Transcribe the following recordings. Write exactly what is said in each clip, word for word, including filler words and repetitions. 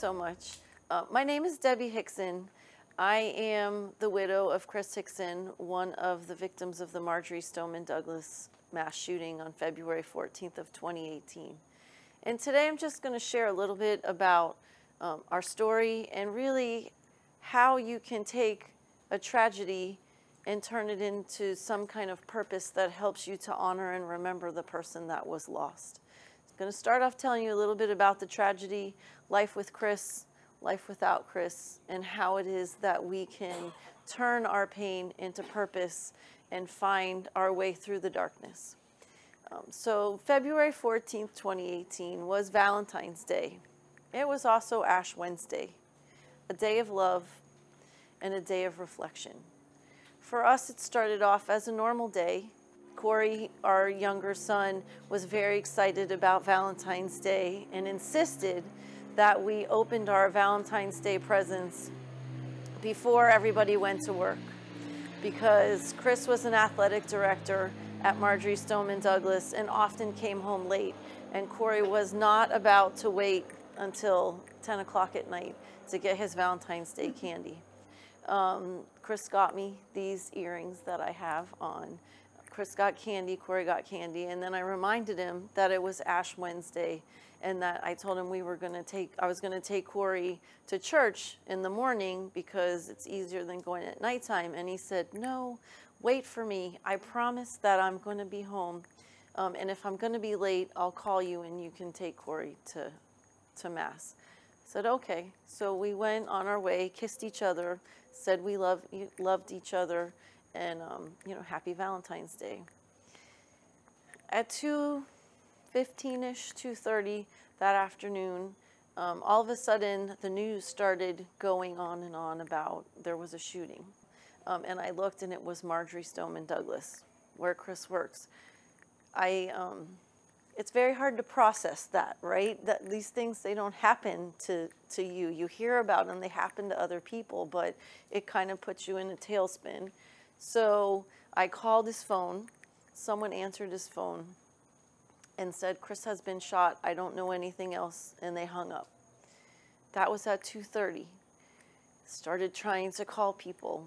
so much. Uh, my name is Debbi Hixon. I am the widow of Chris Hixon, one of the victims of the Marjory Stoneman Douglas mass shooting on February fourteenth of twenty eighteen. And today I'm just going to share a little bit about um, our story and really how you can take a tragedy and turn it into some kind of purpose that helps you to honor and remember the person that was lost. I'm going to start off telling you a little bit about the tragedy, life with Chris, life without Chris, and how it is that we can turn our pain into purpose and find our way through the darkness. Um, so February fourteenth, twenty eighteen was Valentine's Day. It was also Ash Wednesday, a day of love and a day of reflection. For us, it started off as a normal day. Corey, our younger son, was very excited about Valentine's Day and insisted that we opened our Valentine's Day presents before everybody went to work, because Chris was an athletic director at Marjory Stoneman Douglas and often came home late, and Corey was not about to wait until ten o'clock at night to get his Valentine's Day candy. Um, Chris got me these earrings that I have on. Chris got candy, Corey got candy, and then I reminded him that it was Ash Wednesday and that I told him we were going to take, I was going to take Corey to church in the morning because it's easier than going at nighttime. And he said, no, wait for me. I promise that I'm going to be home. Um, and if I'm going to be late, I'll call you and you can take Corey to, to mass. I said, okay. So we went on our way, kissed each other, said we love, loved each other, and, um, you know, happy Valentine's Day. At two fifteen-ish, two thirty that afternoon, um, all of a sudden the news started going on and on about there was a shooting. Um, and I looked, and it was Marjory Stoneman Douglas, where Chris works. I, um, it's very hard to process that, right? That these things, they don't happen to, to you. You hear about them, they happen to other people, but it kind of puts you in a tailspin. So I called his phone. Someone answered his phone and said, Chris has been shot. I don't know anything else. And they hung up. That was at two thirty. Started trying to call people.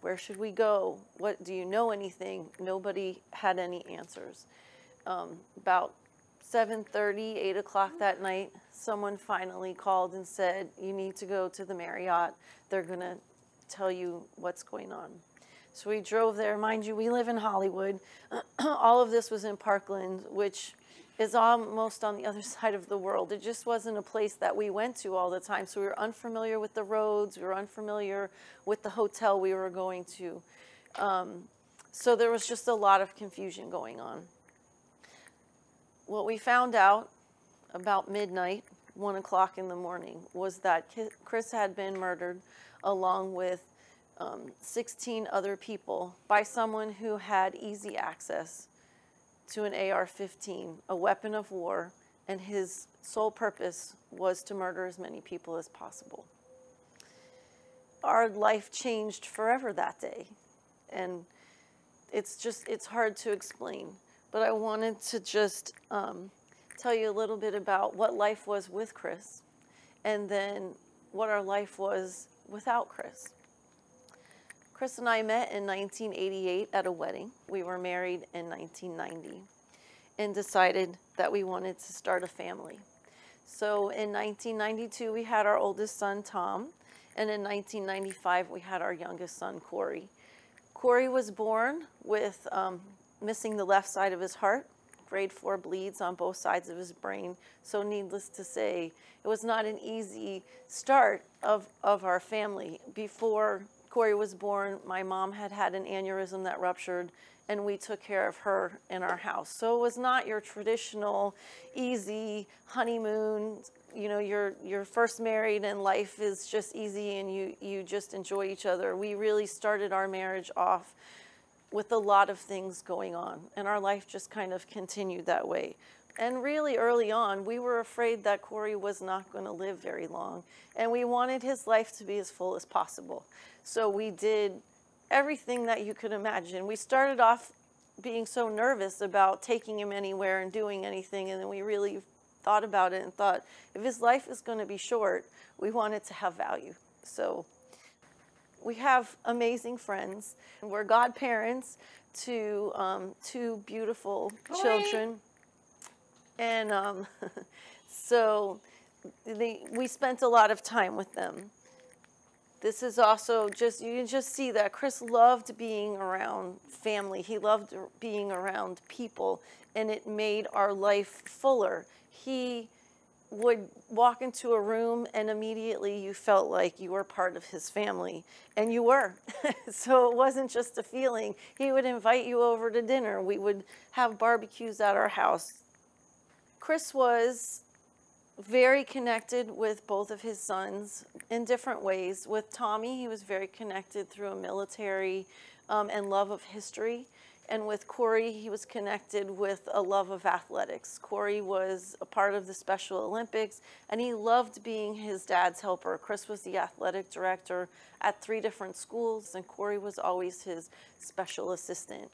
Where should we go? What, do you know anything? Nobody had any answers. Um, about seven thirty, eight o'clock that night, someone finally called and said, you need to go to the Marriott. They're going to tell you what's going on. So we drove there. Mind you, we live in Hollywood. All of this was in Parkland, which is almost on the other side of the world. It just wasn't a place that we went to all the time. So we were unfamiliar with the roads. We were unfamiliar with the hotel we were going to. Um, so there was just a lot of confusion going on. What we found out about midnight, one o'clock in the morning, was that Chris had been murdered along with Um, sixteen other people by someone who had easy access to an A R fifteen, a weapon of war, and his sole purpose was to murder as many people as possible. Our life changed forever that day, and it's just, it's hard to explain, but I wanted to just um, tell you a little bit about what life was with Chris and then what our life was without Chris. Chris and I met in nineteen eighty-eight at a wedding. We were married in nineteen ninety and decided that we wanted to start a family. So in nineteen ninety-two, we had our oldest son, Tom, and in nineteen ninety-five, we had our youngest son, Corey. Corey was born with um, missing the left side of his heart, grade four bleeds on both sides of his brain. So needless to say, it was not an easy start of, of our family. Before Corey was born, my mom had had an aneurysm that ruptured, and we took care of her in our house. So it was not your traditional, easy honeymoon. You know, you're, you're first married and life is just easy and you, you just enjoy each other. We really started our marriage off with a lot of things going on, and our life just kind of continued that way. And really early on, we were afraid that Corey was not going to live very long, and we wanted his life to be as full as possible. So we did everything that you could imagine. We started off being so nervous about taking him anywhere and doing anything, and then we really thought about it and thought, if his life is going to be short, we want it to have value. So we have amazing friends. We're godparents to um, two beautiful Corey. children. And um, so they, we spent a lot of time with them. This is also just, you can just see that Chris loved being around family. He loved being around people, and it made our life fuller. He would walk into a room and immediately you felt like you were part of his family, and you were. So it wasn't just a feeling. He would invite you over to dinner. We would have barbecues at our house. Chris was very connected with both of his sons in different ways. With Tommy, he was very connected through a military um, and love of history. And with Corey, he was connected with a love of athletics. Corey was a part of the Special Olympics, and he loved being his dad's helper. Chris was the athletic director at three different schools, and Corey was always his special assistant.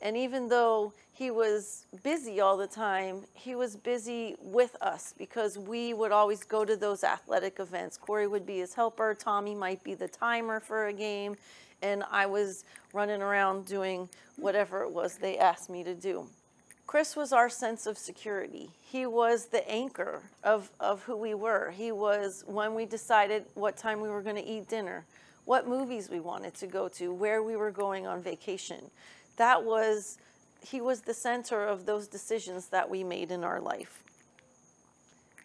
And even though he was busy all the time, he was busy with us because we would always go to those athletic events. Corey would be his helper. Tommy might be the timer for a game. And I was running around doing whatever it was they asked me to do. Chris was our sense of security. He was the anchor of, of who we were. He was when we decided what time we were going to eat dinner, what movies we wanted to go to, where we were going on vacation. That was, he was the center of those decisions that we made in our life.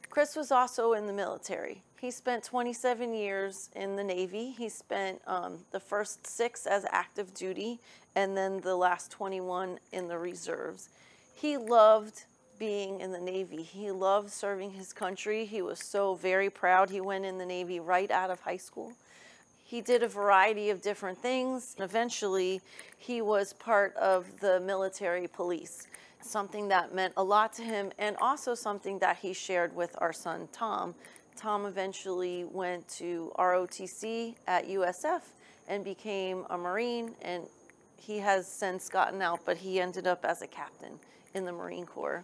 Chris was also in the military. He spent twenty-seven years in the Navy. He spent um, the first six as active duty and then the last twenty-one in the reserves. He loved being in the Navy. He loved serving his country. He was so very proud. He went in the Navy right out of high school. He did a variety of different things. Eventually, he was part of the military police, something that meant a lot to him and also something that he shared with our son, Tom. Tom eventually went to R O T C at U S F and became a Marine, and he has since gotten out, but he ended up as a captain in the Marine Corps.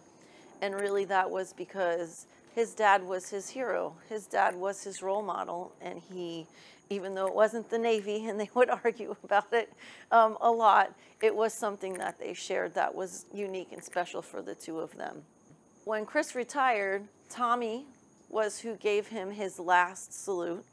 And really that was because his dad was his hero. His dad was his role model, and he, even though it wasn't the Navy, and they would argue about it um, a lot, it was something that they shared that was unique and special for the two of them. When Chris retired, Tommy was who gave him his last salute.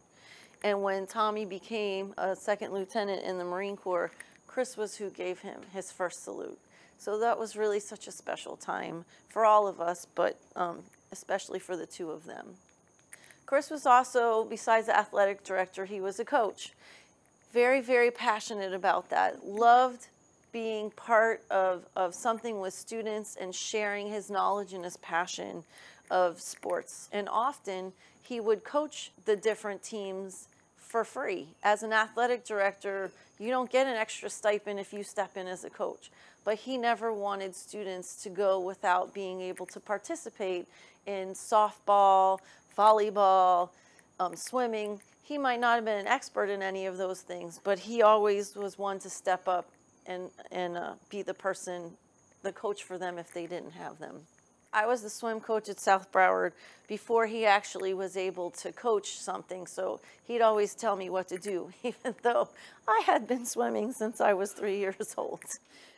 And when Tommy became a second lieutenant in the Marine Corps, Chris was who gave him his first salute. So that was really such a special time for all of us, but um, especially for the two of them. Chris was also, besides the athletic director, he was a coach. Very, very passionate about that. Loved being part of, of something with students and sharing his knowledge and his passion of sports. And often he would coach the different teams for free. As an athletic director, you don't get an extra stipend if you step in as a coach. But he never wanted students to go without being able to participate in softball, volleyball, um, swimming. He might not have been an expert in any of those things, but he always was one to step up and, and uh, be the person, the coach for them if they didn't have them. I was the swim coach at South Broward before he actually was able to coach something, so he'd always tell me what to do, even though I had been swimming since I was three years old.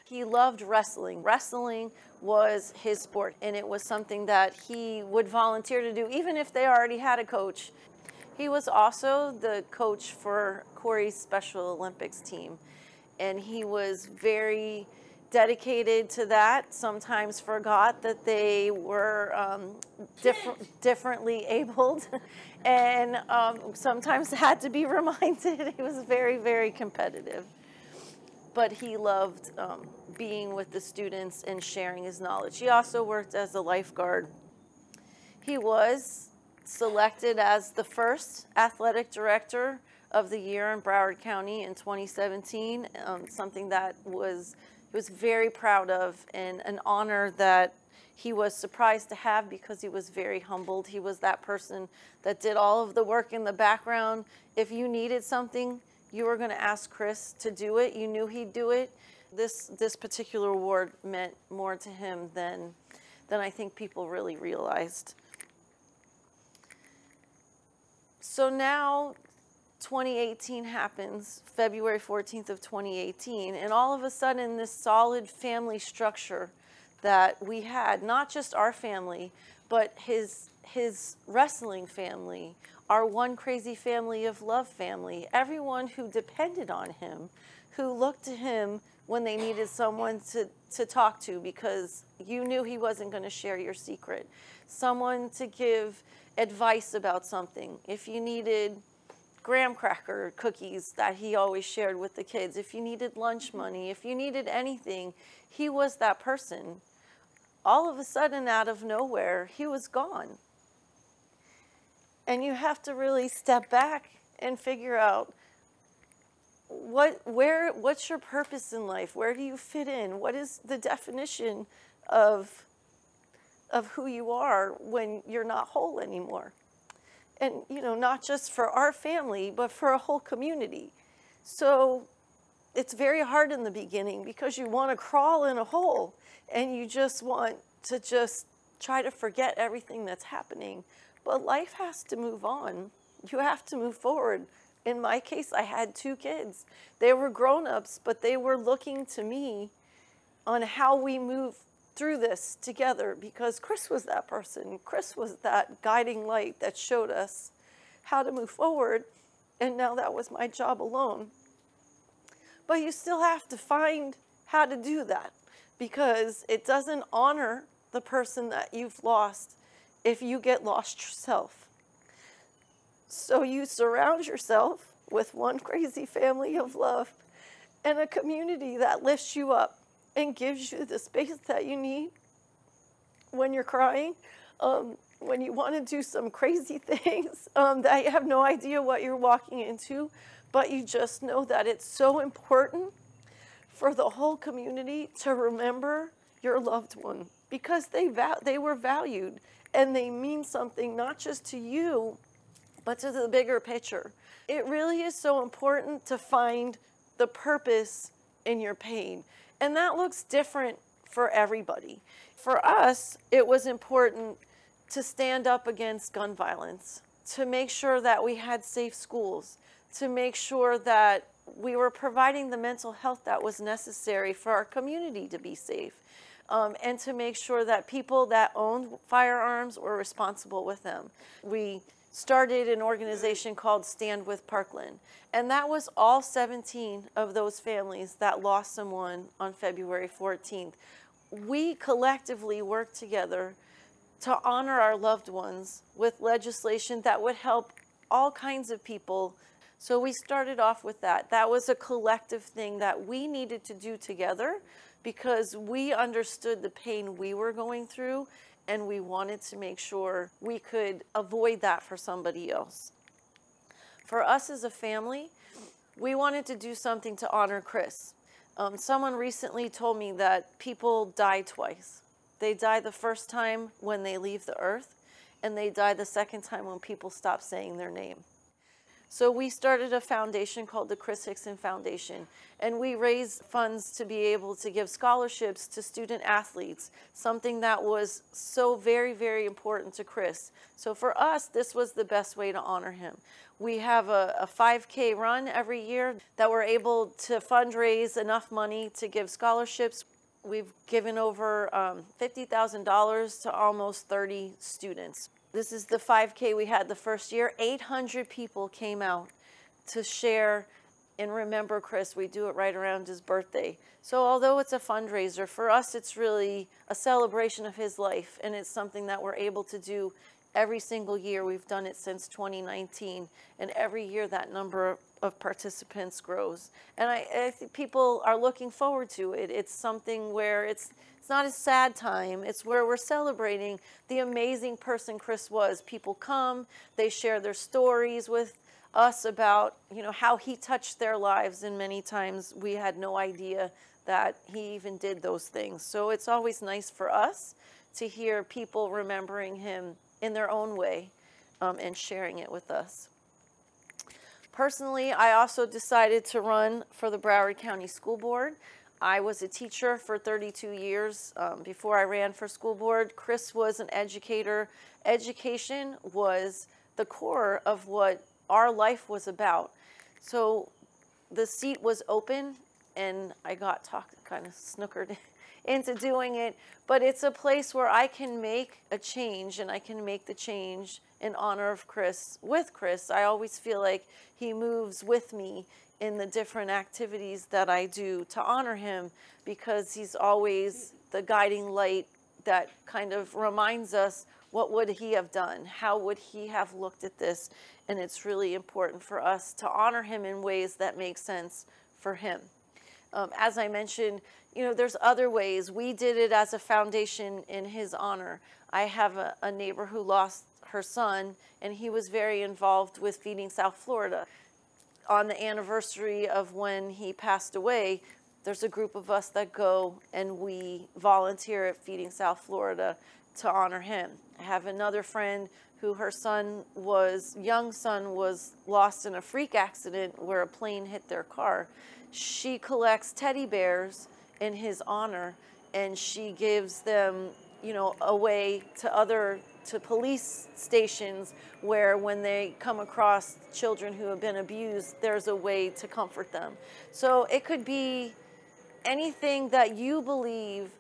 He loved wrestling. Wrestling was his sport, and it was something that he would volunteer to do, even if they already had a coach. He was also the coach for Corey's Special Olympics team, and he was very dedicated to that. Sometimes forgot that they were um, differ differently abled, and um, sometimes had to be reminded. He was very, very competitive. But he loved um, being with the students and sharing his knowledge. He also worked as a lifeguard. He was selected as the first athletic director of the year in Broward County in twenty seventeen, um, something that was, he was very proud of, and an honor that he was surprised to have because he was very humbled. He was that person that did all of the work in the background. If you needed something, you were going to ask Chris to do it. You knew he'd do it. This this particular award meant more to him than, than I think people really realized. So now twenty eighteen happens, February fourteenth of twenty eighteen, and all of a sudden this solid family structure that we had, not just our family, but his his wrestling family, our one crazy family of love family, everyone who depended on him, who looked to him when they needed someone to, to talk to because you knew he wasn't going to share your secret, someone to give advice about something. If you needed graham cracker cookies that he always shared with the kids, if you needed lunch money, if you needed anything, he was that person. All of a sudden, out of nowhere, he was gone. And you have to really step back and figure out what, where, what's your purpose in life? Where do you fit in? What is the definition of, of who you are when you're not whole anymore? And, you know, not just for our family, but for a whole community. So it's very hard in the beginning because you want to crawl in a hole and you just want to just try to forget everything that's happening. But life has to move on. You have to move forward. In my case, I had two kids. They were grown-ups, but they were looking to me on how we move through this together because Chris was that person. Chris was that guiding light that showed us how to move forward, and now that was my job alone. But you still have to find how to do that because it doesn't honor the person that you've lost if you get lost yourself. So you surround yourself with one crazy family of love and a community that lifts you up and gives you the space that you need when you're crying, um, when you want to do some crazy things um, that you have no idea what you're walking into, but you just know that it's so important for the whole community to remember your loved one because they, va they were valued. And they mean something not just to you, but to the bigger picture. It really is so important to find the purpose in your pain. And that looks different for everybody. For us, it was important to stand up against gun violence, to make sure that we had safe schools, to make sure that we were providing the mental health that was necessary for our community to be safe. Um, and to make sure that people that owned firearms were responsible with them. We started an organization called Stand with Parkland, and that was all seventeen of those families that lost someone on February fourteenth. We collectively worked together to honor our loved ones with legislation that would help all kinds of people. So we started off with that. That was a collective thing that we needed to do together, because we understood the pain we were going through and we wanted to make sure we could avoid that for somebody else. For us as a family, we wanted to do something to honor Chris. Um, someone recently told me that people die twice. They die the first time when they leave the earth, and they die the second time when people stop saying their name. So we started a foundation called the Chris Hixon Foundation, and we raised funds to be able to give scholarships to student athletes, something that was so very, very important to Chris. So for us, this was the best way to honor him. We have a, a five K run every year that we're able to fundraise enough money to give scholarships. We've given over um, fifty thousand dollars to almost thirty students. This is the five K we had the first year. eight hundred people came out to share and remember Chris. We do it right around his birthday. So although it's a fundraiser, for us it's really a celebration of his life, and it's something that we're able to do every single year. We've done it since twenty nineteen, and every year that number of participants grows. And I, I think people are looking forward to it. It's something where it's It's not a sad time. It's where we're celebrating the amazing person Chris was. People come, they share their stories with us about, you know, how he touched their lives, and many times we had no idea that he even did those things. So it's always nice for us to hear people remembering him in their own way um, and sharing it with us. Personally, I also decided to run for the Broward County School Board. I was a teacher for thirty-two years um, before I ran for school board. Chris was an educator. Education was the core of what our life was about. So the seat was open, and I got talked, kind of snookered into doing it. But it's a place where I can make a change, and I can make the change in honor of Chris, with Chris. I always feel like he moves with me in the different activities that I do to honor him, because he's always the guiding light that kind of reminds us, what would he have done? How would he have looked at this? And it's really important for us to honor him in ways that make sense for him. Um, as I mentioned, you know, there's other ways. We did it as a foundation in his honor. I have a, a neighbor who lost her son, and he was very involved with Feeding South Florida. On the anniversary of when he passed away, there's a group of us that go and we volunteer at Feeding South Florida to honor him. I have another friend who her son was, young son was lost in a freak accident where a plane hit their car. She collects teddy bears in his honor, and she gives them, you know, away to other, to police stations, where when they come across children who have been abused, there's a way to comfort them. So it could be anything that you believe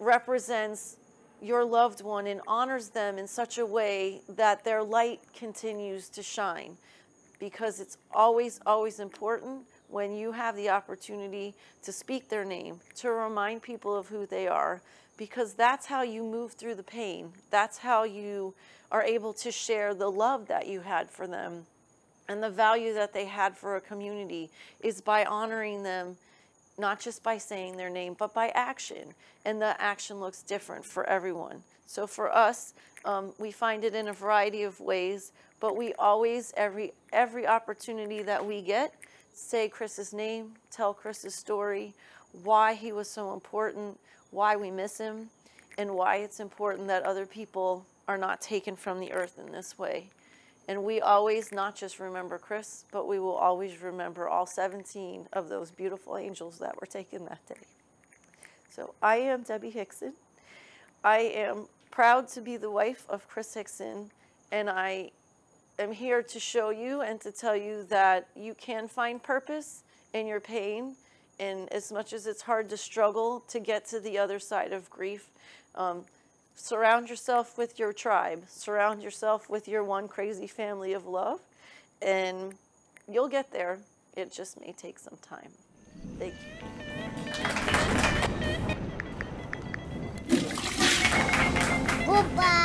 represents your loved one and honors them in such a way that their light continues to shine, because it's always, always important when you have the opportunity to speak their name, to remind people of who they are, because that's how you move through the pain. That's how you are able to share the love that you had for them and the value that they had for a community, is by honoring them, not just by saying their name, but by action. And the action looks different for everyone. So for us, um, we find it in a variety of ways, but we always, every, every opportunity that we get, say Chris's name, tell Chris's story, why he was so important, why we miss him, and why it's important that other people are not taken from the earth in this way. And we always not just remember Chris, but we will always remember all seventeen of those beautiful angels that were taken that day. So I am Debbi Hixon. I am proud to be the wife of Chris Hixon, and I am here to show you and to tell you that you can find purpose in your pain. And as much as it's hard to struggle to get to the other side of grief, um, surround yourself with your tribe. Surround yourself with your one crazy family of love, and you'll get there. It just may take some time. Thank you. Goodbye.